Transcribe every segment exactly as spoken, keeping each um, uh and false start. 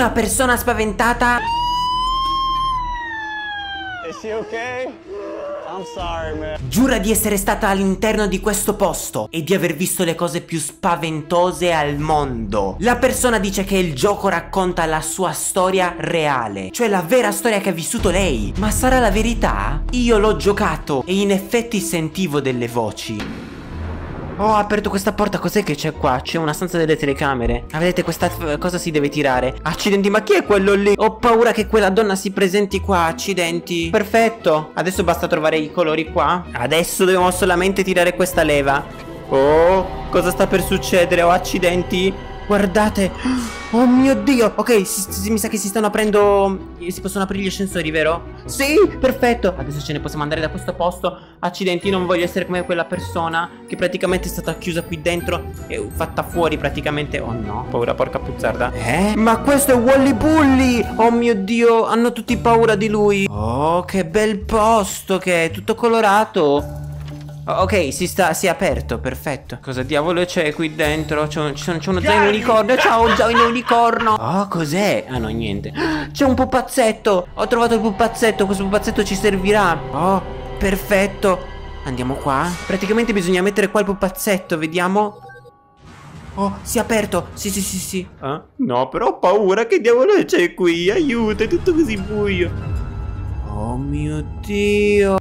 Una persona spaventata. Is she okay? I'm sorry, man. Giura di essere stata all'interno di questo posto e di aver visto le cose più spaventose al mondo. La persona dice che il gioco racconta la sua storia reale, cioè la vera storia che ha vissuto lei. Ma sarà la verità? Io l'ho giocato e in effetti sentivo delle voci. Ho aperto questa porta, cos'è che c'è qua? C'è una stanza delle telecamere. Ah, vedete, questa cosa si deve tirare. Accidenti, ma chi è quello lì? Ho paura che quella donna si presenti qua, accidenti. Perfetto, adesso basta trovare i colori qua. Adesso dobbiamo solamente tirare questa leva. Oh, cosa sta per succedere? Oh, accidenti. Guardate. Oh mio Dio. Ok, si, si, mi sa che si stanno aprendo. Si possono aprire gli ascensori, vero? Sì, perfetto. Adesso ce ne possiamo andare da questo posto. Accidenti, non voglio essere come quella persona che praticamente è stata chiusa qui dentro e fatta fuori praticamente. Oh no, paura, porca puzzarda. Eh? Ma questo è Wally Bully. Oh mio Dio, hanno tutti paura di lui. Oh, che bel posto che è, tutto colorato. Ok, si sta, si è aperto, perfetto. Cosa diavolo c'è qui dentro? C'è un, uno zaino unicorno, ciao, zaino unicorno. Oh, cos'è? Ah no, niente. C'è un pupazzetto, ho trovato il pupazzetto, questo pupazzetto ci servirà. Oh, perfetto. Andiamo qua. Praticamente bisogna mettere qua il pupazzetto, vediamo. Oh, si è aperto, sì sì sì sì. Ah, no, però ho paura, che diavolo c'è qui? Aiuto, è tutto così buio. Oh mio Dio.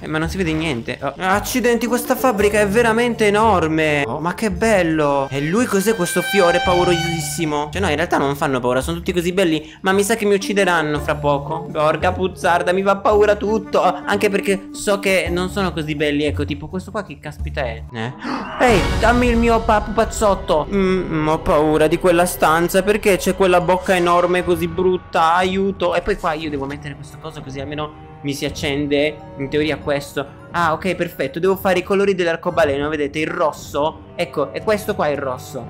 Eh, ma non si vede niente. Oh. Accidenti, questa fabbrica è veramente enorme. Oh, ma che bello. E lui cos'è questo fiore paurosissimo? Cioè no, in realtà non fanno paura, sono tutti così belli. Ma mi sa che mi uccideranno fra poco. Porca puzzarda, mi fa paura tutto. Oh, anche perché so che non sono così belli. Ecco, tipo questo qua, che caspita è? Eh. Ehi, hey, dammi il mio pupazzotto. Mm, ho paura di quella stanza. Perché c'è quella bocca enorme così brutta? Aiuto. E poi qua io devo mettere questo coso così almeno mi si accende, in teoria, questo. Ah, ok, perfetto. Devo fare i colori dell'arcobaleno, vedete? Il rosso. Ecco, e questo qua è il rosso.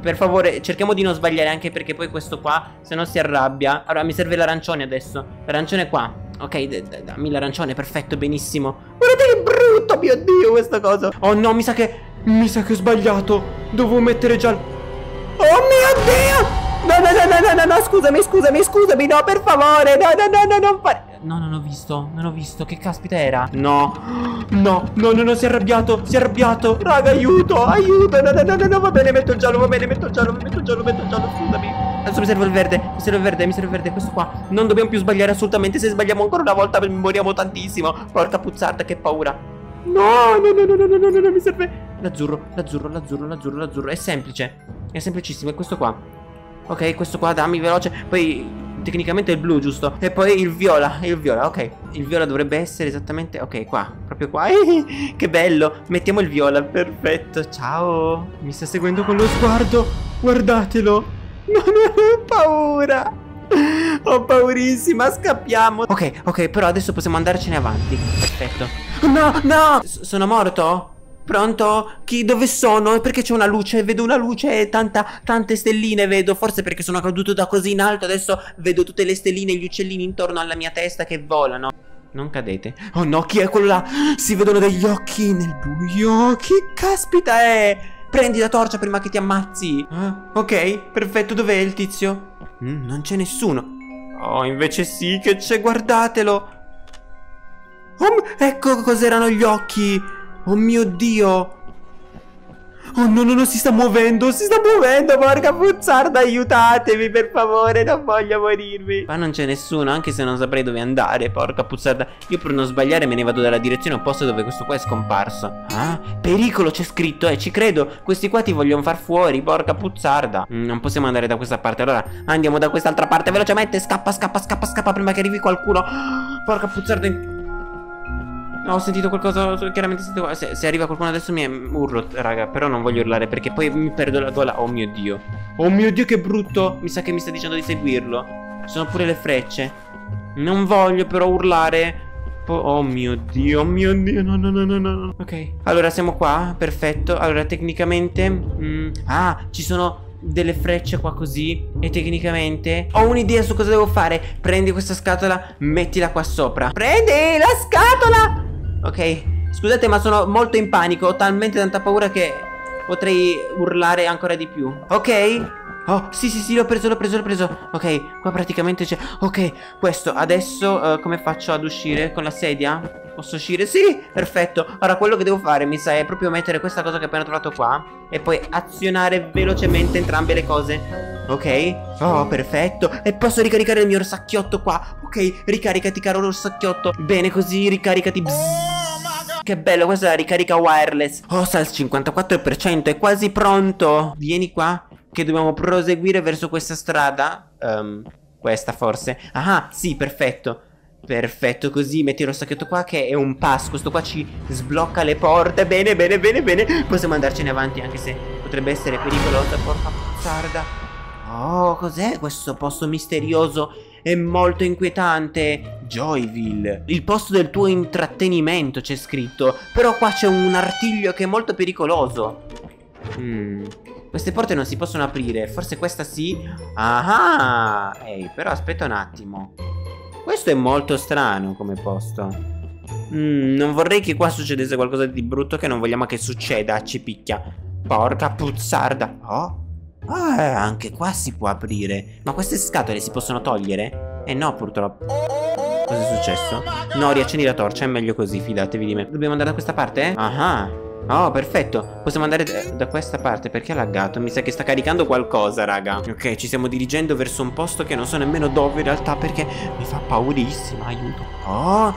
Per favore, cerchiamo di non sbagliare, anche perché poi questo qua, se no si arrabbia. Allora, mi serve l'arancione adesso. L'arancione qua. Ok, dammi l'arancione, perfetto, benissimo. Guardate che brutto, mio Dio, questa cosa. Oh no, mi sa che... mi sa che ho sbagliato. Dovevo mettere già... oh mio Dio! No, no, no, no, no, no, no, scusami, scusami, scusami, no, per favore. No, no, no, no, non fare... no, non ho visto, non ho visto, che caspita era? No, no, no, no, no, si è arrabbiato, si è arrabbiato. Raga, aiuto, aiuto, no, no, no, no, no, va bene, metto il giallo, va bene, metto il giallo, metto il giallo, metto il giallo, scusami. Adesso mi serve il verde, mi serve il verde, mi serve il verde, questo qua. Non dobbiamo più sbagliare assolutamente, se sbagliamo ancora una volta moriamo tantissimo. Porca puzzarda, che paura. No, no, no, no, no, no, no, no, no, mi serve l'azzurro, l'azzurro, l'azzurro, l'azzurro, l'azzurro, è semplice, è semplicissimo, è questo qua. Ok, questo qua, dammi veloce, poi... tecnicamente il blu, giusto? E poi il viola, il viola, ok. Il viola dovrebbe essere esattamente... ok, qua, proprio qua. Che bello, mettiamo il viola, perfetto. Ciao. Mi sta seguendo con lo sguardo. Guardatelo. Non ho paura. Ho paurissima, scappiamo. Ok, ok, però adesso possiamo andarcene avanti. Perfetto. No, no. S- sono morto? Pronto? Chi? Dove sono? Perché c'è una luce? Vedo una luce e tanta, tante stelline vedo. Forse perché sono caduto da così in alto. Adesso vedo tutte le stelline e gli uccellini intorno alla mia testa che volano. Non cadete. Oh no, chi è quello là? Si vedono degli occhi nel buio. Che caspita è? Prendi la torcia prima che ti ammazzi. Ah, ok, perfetto. Dov'è il tizio? Mm, non c'è nessuno. Oh, invece sì che c'è. Guardatelo. Oh, ecco cos'erano gli occhi. Oh mio Dio. Oh no no no, si sta muovendo. Si sta muovendo, porca puzzarda. Aiutatemi per favore, non voglio morirmi. Qua non c'è nessuno, anche se non saprei dove andare, porca puzzarda. Io per non sbagliare me ne vado dalla direzione opposta dove questo qua è scomparso. Ah, pericolo c'è scritto, eh, ci credo. Questi qua ti vogliono far fuori, porca puzzarda. mm, Non possiamo andare da questa parte. Allora andiamo da quest'altra parte, velocemente. Scappa, scappa, scappa, scappa prima che arrivi qualcuno. Porca puzzarda. No, ho sentito qualcosa, chiaramente sentito, se, se arriva qualcuno adesso mi urlo, raga, però non voglio urlare perché poi mi perdo la gola. Oh mio Dio. Oh mio Dio, che brutto. Mi sa che mi sta dicendo di seguirlo. Ci sono pure le frecce. Non voglio però urlare. Oh mio Dio, oh mio Dio, no no no no no. Ok, allora siamo qua, perfetto. Allora tecnicamente mm, ah, ci sono delle frecce qua così. E tecnicamente ho un'idea su cosa devo fare. Prendi questa scatola, mettila qua sopra. Prendi la scatola. Ok, scusate ma sono molto in panico, ho talmente tanta paura che potrei urlare ancora di più. Ok, Oh, sì, sì, sì, l'ho preso, l'ho preso, l'ho preso. Ok, qua praticamente c'è... Ok, questo, adesso uh, come faccio ad uscire? Con la sedia? Posso uscire? Sì, perfetto. Ora quello che devo fare, mi sa, è proprio mettere questa cosa che ho appena trovato qua e poi azionare velocemente entrambe le cose. Ok, oh, perfetto. E posso ricaricare il mio orsacchiotto qua. Ok, ricaricati, caro l'orsacchiotto. Bene, così, ricaricati. Bzzz. Che bello, questa è la ricarica wireless. Oh, sta al cinquantaquattro per cento, è quasi pronto. Vieni qua, che dobbiamo proseguire verso questa strada. um, Questa forse. Ah, sì, perfetto. Perfetto, così metti lo sacchetto qua, che è un pass. Questo qua ci sblocca le porte. Bene, bene, bene, bene. Possiamo andarcene avanti, anche se potrebbe essere pericolosa. Porca puzzarda. Oh, cos'è questo posto misterioso? È molto inquietante. Joyville, il posto del tuo intrattenimento, c'è scritto. Però qua c'è un artiglio che è molto pericoloso. mm. Queste porte non si possono aprire. Forse questa sì. Ah, ehi, però aspetta un attimo. Questo è molto strano come posto. mm, Non vorrei che qua succedesse qualcosa di brutto, che non vogliamo che succeda. Ci picchia. Porca puzzarda. Oh, ah, anche qua si può aprire. Ma queste scatole si possono togliere? Eh no, purtroppo. Cosa è successo? No, riaccendi la torcia, è meglio così, fidatevi di me. Dobbiamo andare da questa parte? Eh? Ah, oh, perfetto. Possiamo andare da questa parte. Perché ha laggato? Mi sa che sta caricando qualcosa, raga. Ok, ci stiamo dirigendo verso un posto che non so nemmeno dove in realtà, perché mi fa paurissima. Aiuto. Oh,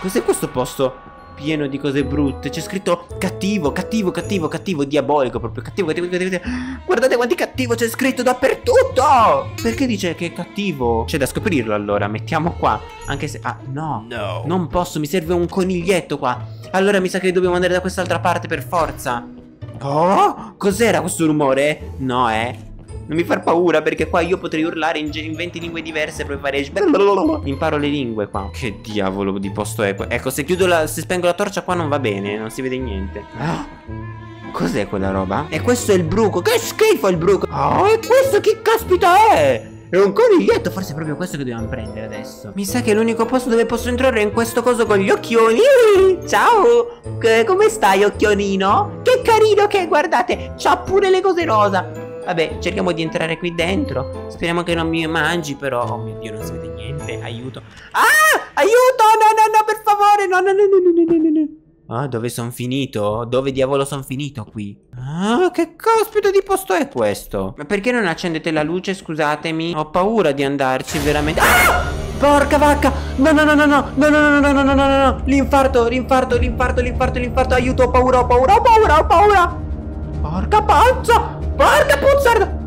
cos'è questo posto? Pieno di cose brutte. C'è scritto cattivo, cattivo, cattivo, cattivo, diabolico proprio. Cattivo, cattivo, cattivo, cattivo. Guardate quanti cattivo c'è scritto dappertutto. Perché dice che è cattivo? C'è da scoprirlo allora. Mettiamo qua. Anche se... Ah, no. No. Non posso, mi serve un coniglietto qua. Allora mi sa che dobbiamo andare da quest'altra parte per forza. Oh, cos'era questo rumore? No, eh. Non mi far paura, perché qua io potrei urlare in, in venti lingue diverse. Poi fare... Imparo le lingue qua. Che diavolo di posto è qua? Ecco, se chiudo la... se spengo la torcia qua non va bene. Non si vede niente. Ah, cos'è quella roba? E questo è il bruco. Che schifo il bruco. Oh, e questo che caspita è? È un coniglietto. Forse è proprio questo che dobbiamo prendere adesso. Mi sa che l'unico posto dove posso entrare è in questo coso con gli occhioni. Ciao, che, come stai, occhionino? Che carino che è, guardate. C'ha pure le cose rosa. Vabbè, cerchiamo di entrare qui dentro. Speriamo che non mi mangi, però. Oh mio Dio, non si vede niente. Aiuto. Ah, aiuto, no, no, no, per favore. No, no, no, no, no, no, no. Ah, dove sono finito? Dove diavolo sono finito qui? Ah, che caspita di posto è questo? Ma perché non accendete la luce, scusatemi? Ho paura di andarci, veramente. Ah! Porca vacca! No, no, no, no, no, no, no, no, no, no, no, no, no. L'infarto, l'infarto, l'infarto, l'infarto, l'infarto. Aiuto, ho paura, ho paura, ho paura, ho paura. Porca pazza! Porca puzzarda!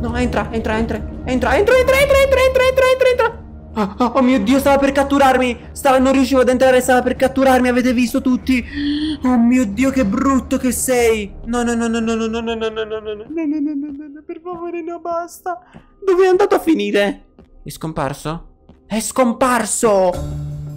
No, entra, entra, entra, entra, entra, entra, entra, entra, entra, entra, entra, entra. Oh, oh, oh mio Dio, stava per catturarmi. Stava, non riuscivo ad entrare, stava per catturarmi, avete visto tutti? Oh mio Dio, che brutto che sei! No, no, no, no, no, no, no, no, no, no, no, no, no, no, no, no, per favore, no, basta. Dove è andato a finire? È scomparso? È scomparso!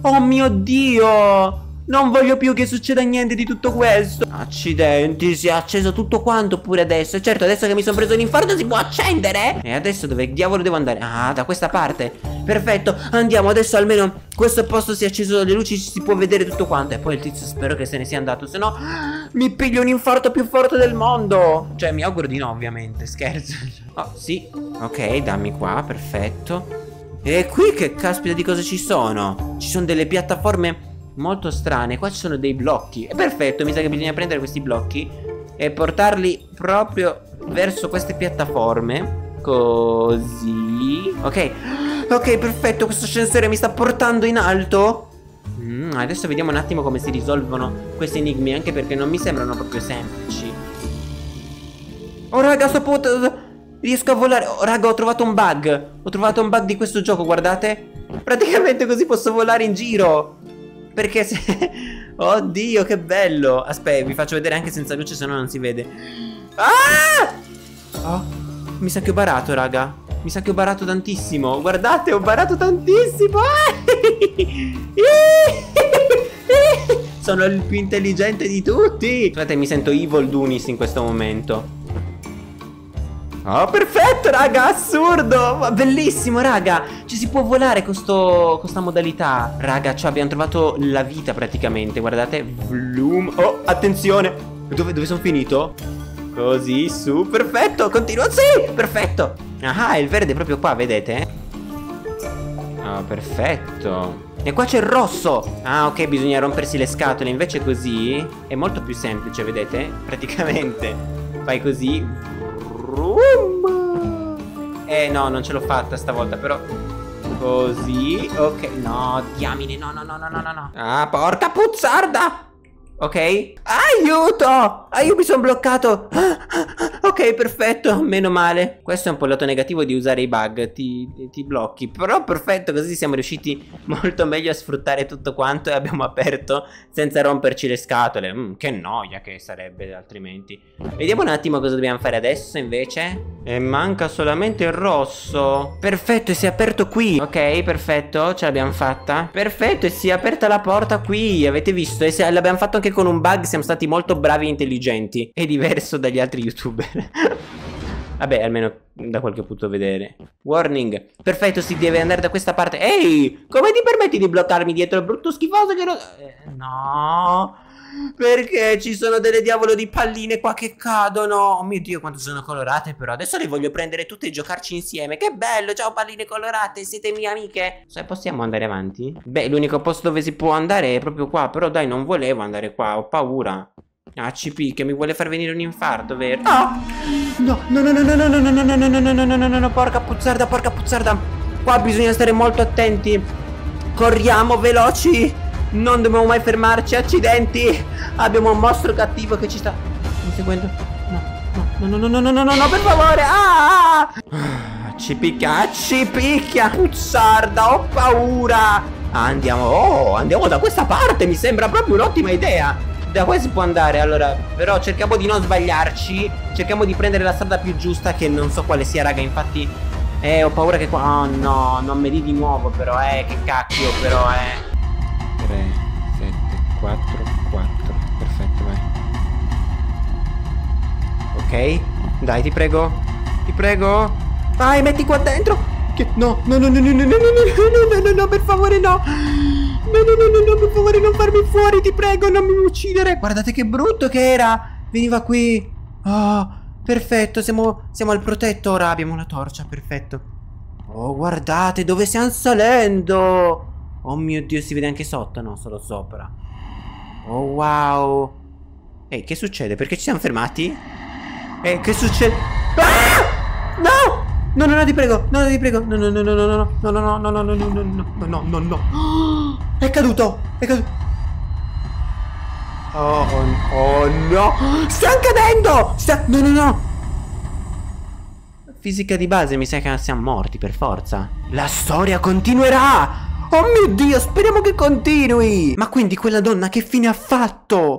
Oh mio Dio! Non voglio più che succeda niente di tutto questo. Accidenti, si è acceso tutto quanto pure adesso. Certo, adesso che mi sono preso l'infarto si può accendere. E adesso dove diavolo devo andare? Ah, da questa parte. Perfetto, andiamo adesso. Almeno questo posto si è acceso dalle luci, si può vedere tutto quanto. E poi il tizio spero che se ne sia andato, se no mi piglio un infarto più forte del mondo. Cioè, mi auguro di no, ovviamente. Scherzo. Oh, sì. Ok, dammi qua, perfetto. E qui che caspita di cose ci sono? Ci sono delle piattaforme molto strane. Qua ci sono dei blocchi. È perfetto, mi sa che bisogna prendere questi blocchi e portarli proprio verso queste piattaforme. Così. Ok, ok, perfetto. Questo ascensore mi sta portando in alto. mm, Adesso vediamo un attimo come si risolvono questi enigmi, anche perché non mi sembrano proprio semplici. Oh raga, sto pot... riesco a volare. Oh raga, ho trovato un bug. Ho trovato un bug di questo gioco, guardate. Praticamente così posso volare in giro. Perché se... Oddio, che bello. Aspetta, vi faccio vedere anche senza luce, se no non si vede. Ah! Oh, mi sa che ho barato, raga. Mi sa che ho barato tantissimo. Guardate, ho barato tantissimo. Sono il più intelligente di tutti. Guardate, mi sento Evil Dunis in questo momento. Oh, perfetto, raga, assurdo. Ma bellissimo, raga. Ci si può volare con questa modalità. Raga, cioè abbiamo trovato la vita praticamente. Guardate, Bloom. Oh, attenzione. Dove, dove sono finito? Così, su, perfetto, continua, sì, perfetto. Ah, il verde è proprio qua, vedete? Ah, perfetto. E qua c'è il rosso. Ah, ok, bisogna rompersi le scatole. Invece così è molto più semplice, vedete? Praticamente fai così. Eh no, non ce l'ho fatta stavolta, però. Così, ok. No, diamine, no, no, no, no, no, no. Ah, porca puzzarda. Ok. Aiuto! Aiuto, mi sono bloccato. Ok, perfetto, meno male. Questo è un po' il lato negativo di usare i bug, ti, ti blocchi. Però perfetto, così siamo riusciti molto meglio a sfruttare tutto quanto e abbiamo aperto senza romperci le scatole. Mm, che noia che sarebbe altrimenti. Vediamo un attimo cosa dobbiamo fare adesso invece. E manca solamente il rosso. Perfetto, e si è aperto qui. Ok, perfetto, ce l'abbiamo fatta. Perfetto, e si è aperta la porta qui, avete visto? E l'abbiamo fatto anche con un bug, siamo stati molto bravi e intelligenti. È diverso dagli altri youtuber. Vabbè, almeno da qualche punto vedere. Warning. Perfetto, si deve andare da questa parte. Ehi, come ti permetti di bloccarmi dietro il brutto schifoso che non... Eh, no, perché ci sono delle diavolo di palline qua che cadono. Oh mio Dio, quanto sono colorate però. Adesso le voglio prendere tutte e giocarci insieme. Che bello, ciao palline colorate, siete mie amiche. Se possiamo andare avanti? Beh, l'unico posto dove si può andare è proprio qua. Però dai, non volevo andare qua, ho paura. A C P che mi vuole far venire un infarto, vero? No, no, no, no, no, no, no, no, no, no, no, no, no, no, no, no, no, porca puzzarda, porca puzzarda. Qua bisogna stare molto attenti. Corriamo veloci. Non dobbiamo mai fermarci, accidenti. Abbiamo un mostro cattivo che ci sta seguendo. No, no, no, no, no, no, no, no, no, per favore. Ah! Ci picchia, ci picchia, puzzarda, ho paura. Andiamo, oh, andiamo da questa parte, mi sembra proprio un'ottima idea. Da qua si può andare, allora. Però cerchiamo di non sbagliarci. Cerchiamo di prendere la strada più giusta, che non so quale sia, raga. Infatti Eh ho paura che qua... Oh no, non me di di nuovo però. Eh che cacchio però eh tre, sette, quattro, quattro. Perfetto, vai. Ok, dai, ti prego, ti prego. Vai, metti qua dentro. Che... No, no, no, no, no, no, no, no, no, no, no, no, per favore no. No, no, no, no, no, per favore non farmi fuori, ti prego, non mi uccidere. Guardate che brutto che era. Veniva qui. Oh, perfetto, siamo, siamo al protetto ora, abbiamo la torcia, perfetto. Oh, guardate dove stiamo salendo. Oh mio Dio, si vede anche sotto, no, solo sopra. Oh, wow. Ehi, che succede? Perché ci siamo fermati? Eh, che succede? Ah! No! No, no, no, ti prego, no, no, ti prego. No, no, no, no, no, no, no, no, no, no, no, no, no, no, no, no. È caduto, è caduto. Oh, oh no. Stiamo cadendo. No, no, no. Fisica di base, mi sa che siamo morti per forza. La storia continuerà. Oh mio Dio, speriamo che continui. Ma quindi quella donna che fine ha fatto?